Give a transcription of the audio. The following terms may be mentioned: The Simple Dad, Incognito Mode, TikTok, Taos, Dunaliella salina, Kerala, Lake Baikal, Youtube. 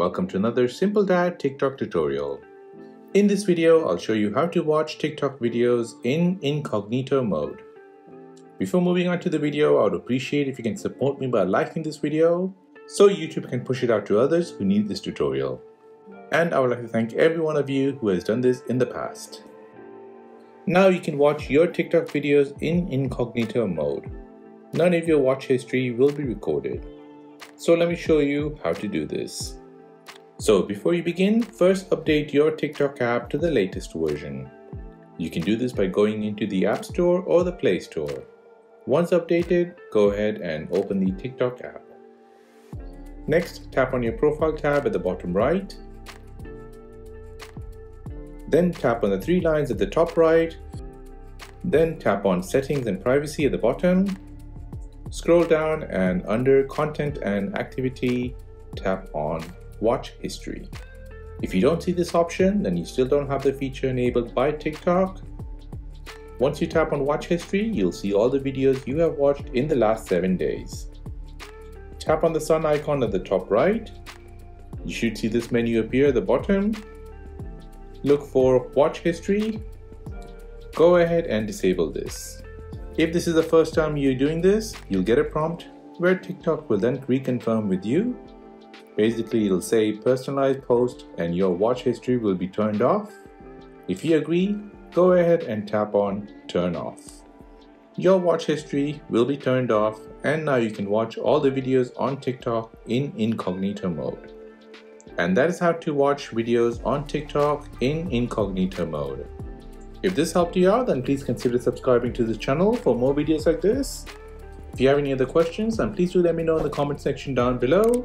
Welcome to another Simple Dad TikTok tutorial. In this video, I'll show you how to watch TikTok videos in incognito mode. Before moving on to the video, I would appreciate if you can support me by liking this video so YouTube can push it out to others who need this tutorial. And I would like to thank every one of you who has done this in the past. Now you can watch your TikTok videos in incognito mode. None of your watch history will be recorded. So let me show you how to do this. So before you begin, first update your TikTok app to the latest version. You can do this by going into the App Store or the Play Store. Once updated, go ahead and open the TikTok app. Next, tap on your profile tab at the bottom right. Then tap on the three lines at the top right. Then tap on Settings and Privacy at the bottom. Scroll down and under Content and Activity, tap on Watch History. If you don't see this option, then you still don't have the feature enabled by TikTok. Once you tap on Watch History, you'll see all the videos you have watched in the last 7 days. Tap on the sun icon at the top right. You should see this menu appear at the bottom. Look for Watch History. Go ahead and disable this. If this is the first time you're doing this, you'll get a prompt where TikTok will then reconfirm with you. Basically, it'll say personalized post and your watch history will be turned off. If you agree, go ahead and tap on turn off. Your watch history will be turned off and now you can watch all the videos on TikTok in incognito mode. And that is how to watch videos on TikTok in incognito mode. If this helped you out, then please consider subscribing to this channel for more videos like this. If you have any other questions, then please do let me know in the comment section down below.